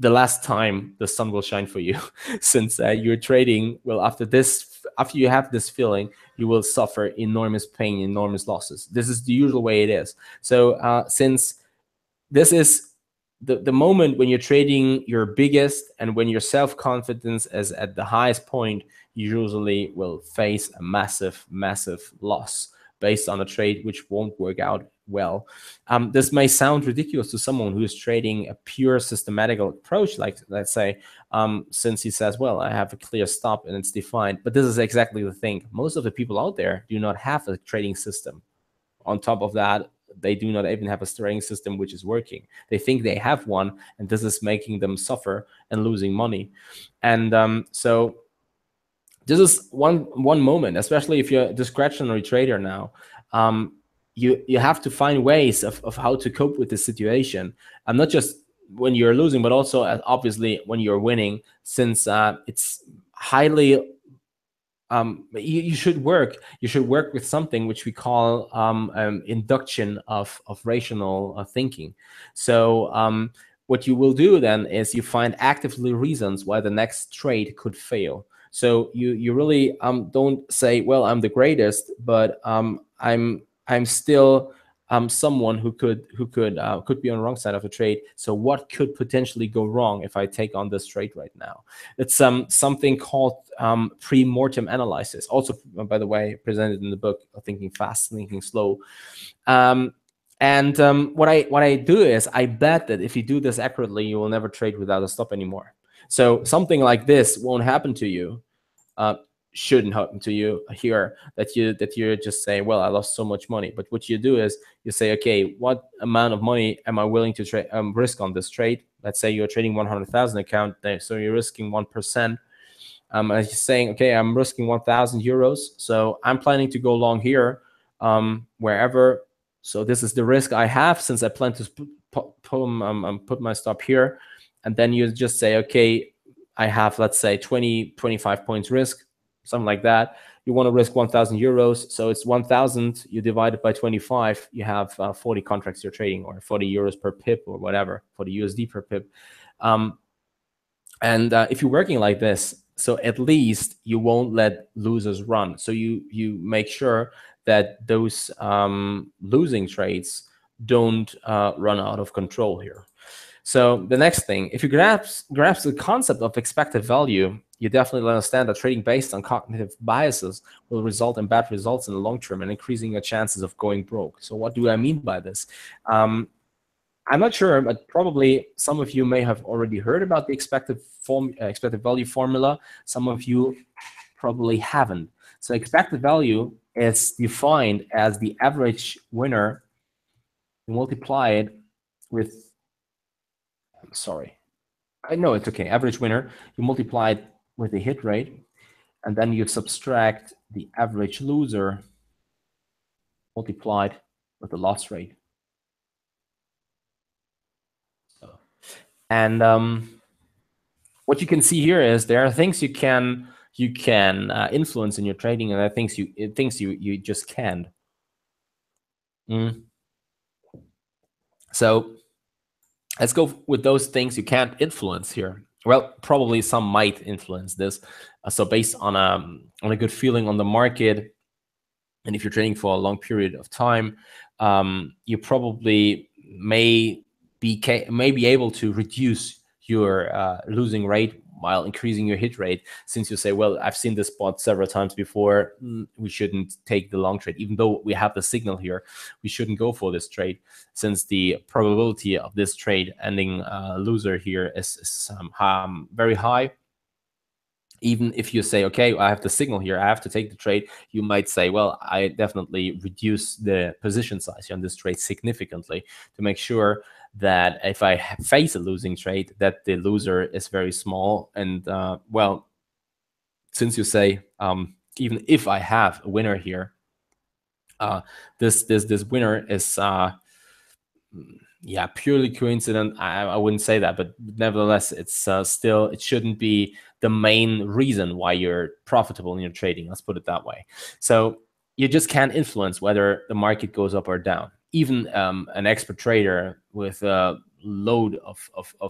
the last time the sun will shine for you, since you're trading. Well, after you have this feeling, you will suffer enormous pain, enormous losses. This is the usual way it is. So since this is the moment when you're trading your biggest, and when your self-confidence is at the highest point, you usually will face a massive, massive loss based on a trade which won't work out well. This may sound ridiculous to someone who is trading a pure systematical approach, like, let's say, since he says, well, I have a clear stop and it's defined. But this is exactly the thing. Most of the people out there do not have a trading system. On top of that, they do not even have a trading system which is working. They think they have one, and this is making them suffer and losing money. And so this is one moment, especially if you're a discretionary trader now. You have to find ways of how to cope with this situation, and not just when you're losing, but also obviously when you're winning, since it's highly, you should work with something which we call induction of rational thinking. So what you will do then is you find actively reasons why the next trade could fail. So you really don't say, well, I'm the greatest, but I'm still someone who could be on the wrong side of a trade. So what could potentially go wrong if I take on this trade right now? It's something called pre-mortem analysis. Also, by the way, presented in the book Thinking Fast, Thinking Slow. What I do is I bet that if you do this accurately, you will never trade without a stop anymore. So something like this won't happen to you. Shouldn't happen to you here, that you just say, well, I lost so much money. But what you do is you say, okay, what amount of money am I willing to risk on this trade? Let's say you're trading 100,000 account, so you're risking 1%. And you're saying, okay, I'm risking 1,000 euros, so I'm planning to go long here, wherever. So this is the risk I have, since I plan to put my stop here. And then you just say, okay, I have, let's say, 20-25 points risk. something like that. You want to risk 1,000 euros. So it's 1,000, you divide it by 25, you have 40 contracts you're trading, or 40 euros per pip or whatever, 40 USD per pip. If you're working like this, so at least you won't let losers run. So you make sure that those losing trades don't run out of control here. So the next thing, if you grasp the concept of expected value, you definitely understand that trading based on cognitive biases will result in bad results in the long term and increasing your chances of going broke. So what do I mean by this? I'm not sure, but probably some of you may have already heard about the expected value formula. Some of you probably haven't. So expected value is defined as the average winner multiplied with, average winner, you multiply it with the hit rate, and then you subtract the average loser multiplied with the loss rate. And what you can see here is there are things you can influence in your trading, and there are things you just can't. So let's go with those things you can't influence here. Well, probably some might influence this. So based on a good feeling on the market, and if you're trading for a long period of time, you probably may be able to reduce your losing rate while increasing your hit rate, since you say, well, I've seen this spot several times before, we shouldn't take the long trade. Even though we have the signal here, we shouldn't go for this trade, since the probability of this trade ending loser here is very high. Even if you say, okay, I have the signal here, I have to take the trade, you might say, well, I definitely reduce the position size on this trade significantly to make sure that if I face a losing trade, that the loser is very small. And well, since you say, even if I have a winner here, this winner is purely coincident, I wouldn't say that, but nevertheless, it shouldn't be the main reason why you're profitable in your trading. Let's put it that way. So you just can't influence whether the market goes up or down. Even an expert trader with a load of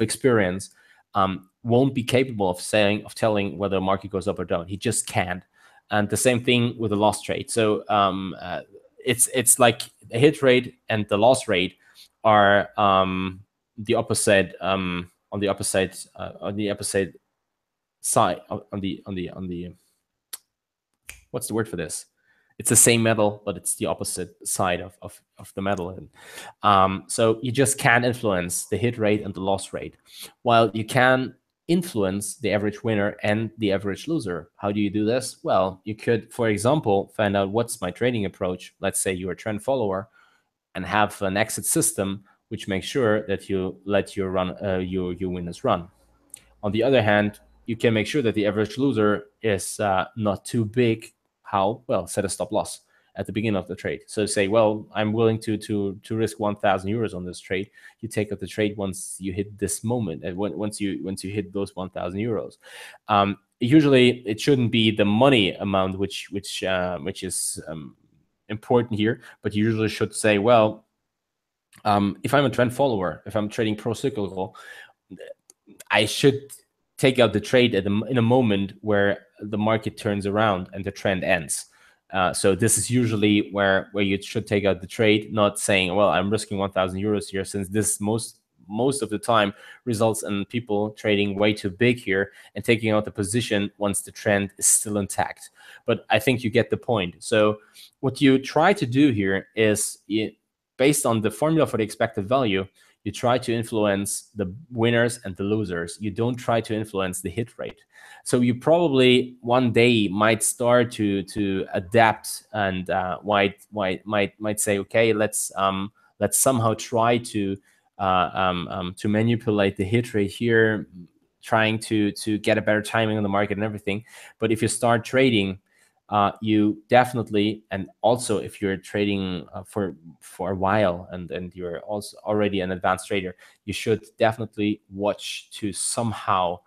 experience won't be capable of telling whether a market goes up or down. He just can't. And the same thing with a loss trade. So it's like the hit rate and the loss rate are on the opposite side, what's the word for this? It's the same metal, but it's the opposite side of the metal. And, so you just can't influence the hit rate and the loss rate, while you can influence the average winner and the average loser. How do you do this? Well, you could, for example, find out what's my trading approach. Let's say you're a trend follower and have an exit system, which makes sure that you let your winners run. On the other hand, you can make sure that the average loser is not too big. How? Well, set a stop loss at the beginning of the trade. So say, well, I'm willing to risk 1,000 euros on this trade. You take out the trade once you hit this moment, and once you hit those 1,000 euros. Usually, it shouldn't be the money amount which is important here, but you usually should say, well, if I'm a trend follower, if I'm trading pro-cyclical, I should take out the trade in a moment where the market turns around and the trend ends. So this is usually where you should take out the trade, not saying, well, I'm risking 1,000 euros here, since this most of the time results in people trading way too big here and taking out the position once the trend is still intact. But I think you get the point. So what you try to do here is, based on the formula for the expected value, you try to influence the winners and the losers. You don't try to influence the hit rate. So you probably one day might start to adapt and might say, okay, let's somehow try to manipulate the hit rate here, trying to get a better timing on the market and everything. But if you start trading, you definitely, and also if you're trading for a while and you're also already an advanced trader, you should definitely watch to somehow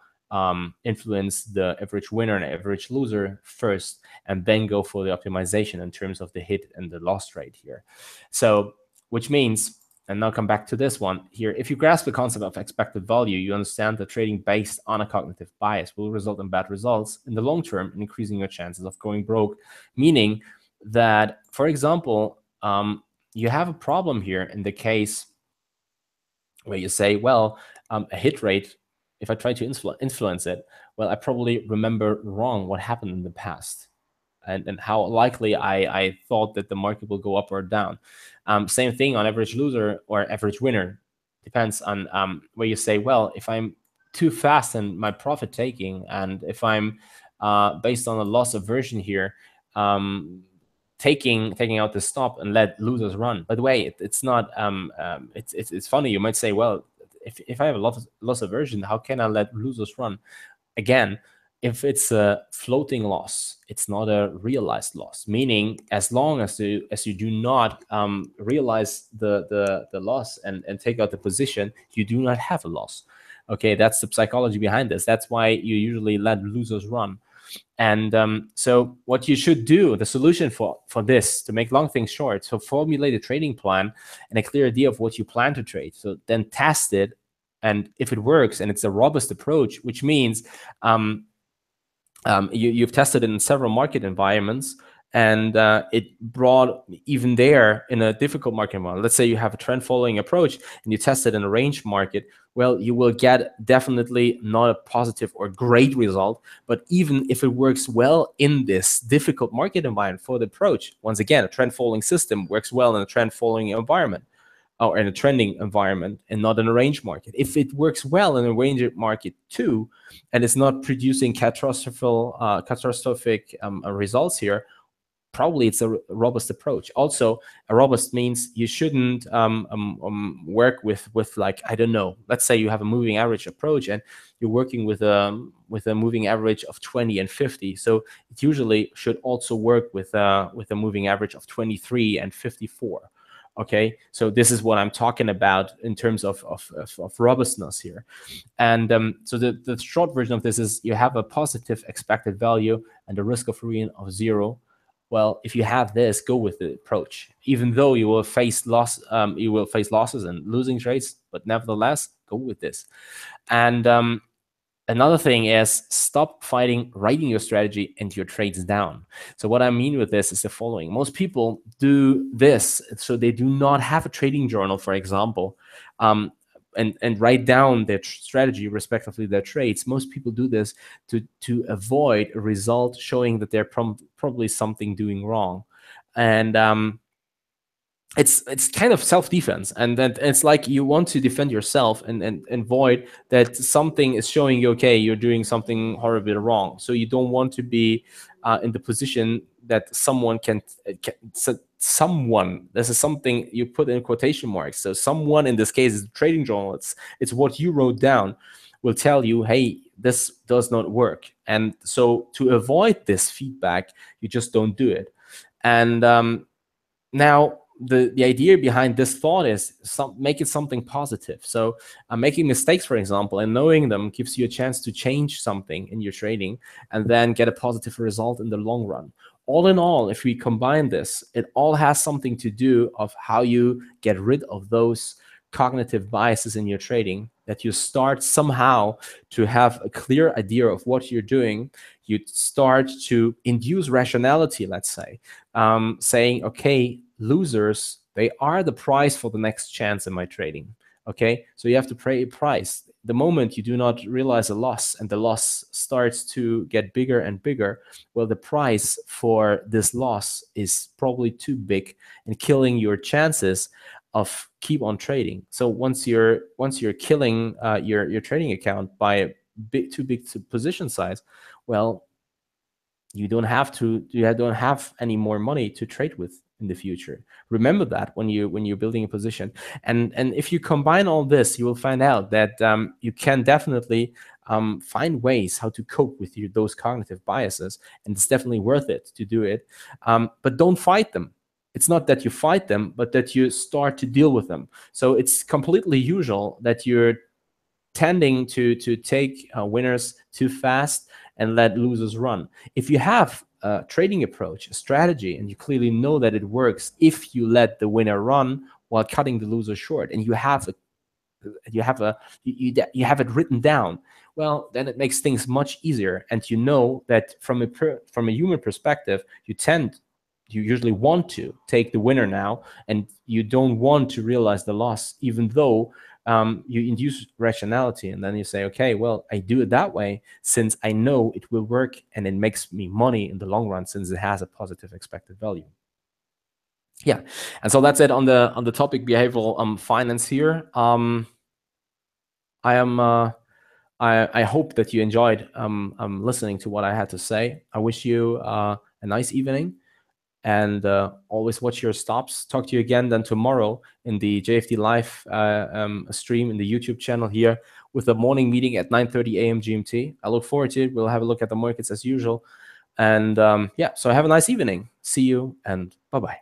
influence the average winner and average loser first, and then go for the optimization in terms of the hit and the loss rate here. So, which means, and now come back to this one here, if you grasp the concept of expected value, you understand that trading based on a cognitive bias will result in bad results in the long term and increasing your chances of going broke. Meaning that, for example, you have a problem here in the case where you say, well, a hit rate, if I try to influence it, well, I probably remember wrong what happened in the past and how likely I thought that the market will go up or down. Same thing on average loser or average winner. Depends on where you say, well, if I'm too fast in my profit taking, and if I'm based on a loss aversion here, taking out the stop and let losers run. By the way, it's not it's funny. You might say, well, if I have a loss aversion, how can I let losers run? Again, if it's a floating loss, it's not a realized loss. Meaning, as long as you do not realize the loss and take out the position, you do not have a loss. Okay, that's the psychology behind this. That's why you usually let losers run. And so what you should do, the solution for this, to make long things short, so formulate a trading plan and a clear idea of what you plan to trade. So then test it, and if it works and it's a robust approach, which means you've tested it in several market environments, and it brought, even there in a difficult market model, let's say you have a trend following approach and you test it in a range market, well, you will get definitely not a positive or great result. But even if it works well in this difficult market environment for the approach, once again, a trend following system works well in a trend following environment, or in a trending environment and not in a range market. If it works well in a range market too, and it's not producing catastrophic results here, probably it's a robust approach. Also, a robust means you shouldn't work with like, I don't know, let's say you have a moving average approach and you're working with a moving average of 20 and 50. So it usually should also work with a moving average of 23 and 54. Okay, so this is what I'm talking about in terms of robustness here. And so the short version of this is you have a positive expected value and a risk of ruin of zero. Well, if you have this, go with the approach. Even though you will face losses and losing trades, but nevertheless, go with this. And another thing is, stop writing your strategy and your trades down. So what I mean with this is the following. Most people do this, so they do not have a trading journal, for example, and write down their strategy, respectively their trades. Most people do this to avoid a result showing that they're probably something doing wrong, and it's kind of self-defense. And then it's like you want to defend yourself and avoid that something is showing you, okay, you're doing something horribly wrong. So you don't want to be in the position that someone, this is something you put in quotation marks, so someone, in this case is the trading journal, it's what you wrote down, will tell you, hey, this does not work. And so to avoid this feedback, you just don't do it. And now the idea behind this thought is make it something positive. So making mistakes, for example, and knowing them gives you a chance to change something in your trading and then get a positive result in the long run. All in all, if we combine this, it all has something to do of how you get rid of those cognitive biases in your trading, that you start somehow to have a clear idea of what you're doing. You start to induce rationality, let's say, saying, okay, losers, they are the price for the next chance in my trading. Okay, so you have to pay a price. The moment you do not realize a loss and the loss starts to get bigger and bigger, well, the price for this loss is probably too big and killing your chances of keep on trading. So once you're killing your trading account by a bit too big position size, well, you don't have any more money to trade with in the future. Remember that when you're building a position. And if you combine all this, you will find out that you can definitely find ways how to cope with those cognitive biases, and it's definitely worth it to do it. But don't fight them. It's not that you fight them, but that you start to deal with them. So it's completely usual that you're tending to take winners too fast and let losers run. If you have a trading approach, a strategy, and you clearly know that it works if you let the winner run while cutting the loser short, and you have a you have it written down, well, then it makes things much easier. And you know that from a human perspective, you usually want to take the winner now, and you don't want to realize the loss, even though you induce rationality. And then you say, okay, well, I do it that way since I know it will work and it makes me money in the long run since it has a positive expected value. Yeah, and so that's it on the topic behavioral finance here. I hope that you enjoyed listening to what I had to say. I wish you a nice evening, and always watch your stops. Talk to you again then tomorrow in the JFD live stream in the YouTube channel here with the morning meeting at 9:30 a.m. GMT. I look forward to it. We'll have a look at the markets as usual, and yeah. So have a nice evening. See you, and bye bye.